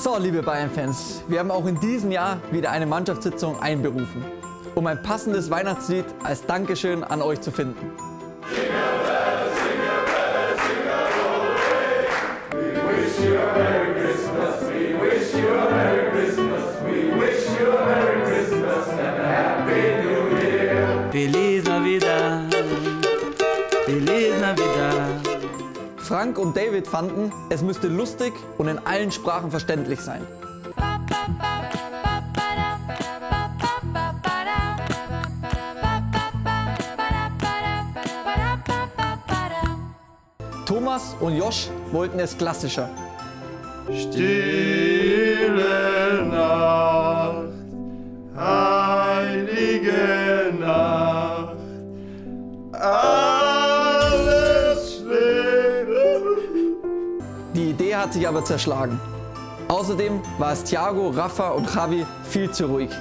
So, liebe Bayern-Fans, wir haben auch in diesem Jahr wieder eine Mannschaftssitzung einberufen, um ein passendes Weihnachtslied als Dankeschön an euch zu finden. Frank und David fanden, es müsste lustig und in allen Sprachen verständlich sein. Thomas und Josch wollten es klassischer. Stille Nacht, heilige Nacht, alles schläft. Die Idee hat sich aber zerschlagen. Außerdem war es Thiago, Rafa und Xavi viel zu ruhig. I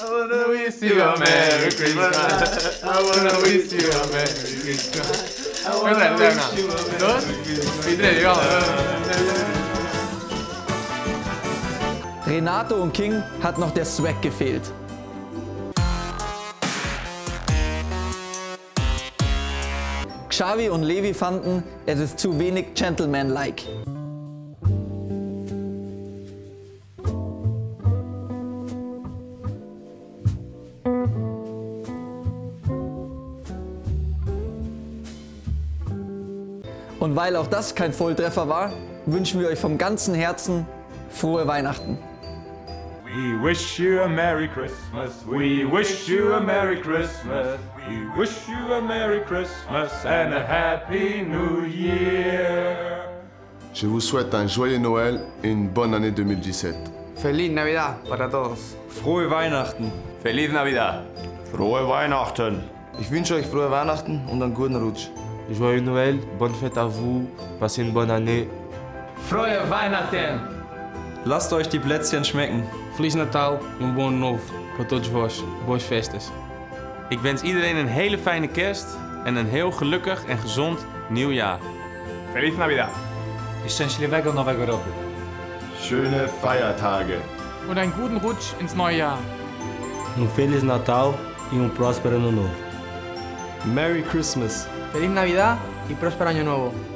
wanna wish you a Merry Christmas. I wanna wish you a Merry Christmas. I wanna wish you a Merry Christmas. Renato und King hat noch der Swag gefehlt. Xavi und Levi fanden, es ist zu wenig Gentleman-like. Und weil auch das kein Volltreffer war, wünschen wir euch vom ganzen Herzen frohe Weihnachten. We wish you a Merry Christmas, we wish you a Merry Christmas, we wish you a Merry Christmas and a Happy New Year. Je vous souhaite un joyeux Noël et une bonne année 2017. Feliz Navidad para todos. Frohe Weihnachten. Feliz Navidad. Frohe Weihnachten. Ich wünsche euch frohe Weihnachten und einen guten Rutsch. Joyeux Noël, bonne fête à vous, passez une bonne année. Frohe Weihnachten. Lasst euch die Plätzchen schmecken. Feliz Natal en um bom ano novo para todos vós. Boas festas. Ik wens iedereen een hele fijne kerst en een heel gelukkig en gezond nieuwjaar. Feliz Navidad. Szczęśliwego nowego roku. Schöne Feiertage. Und einen guten Rutsch ins neue Jahr. Feliz Natal e próspero ano novo. Merry Christmas. Feliz Navidad y próspero año nuevo.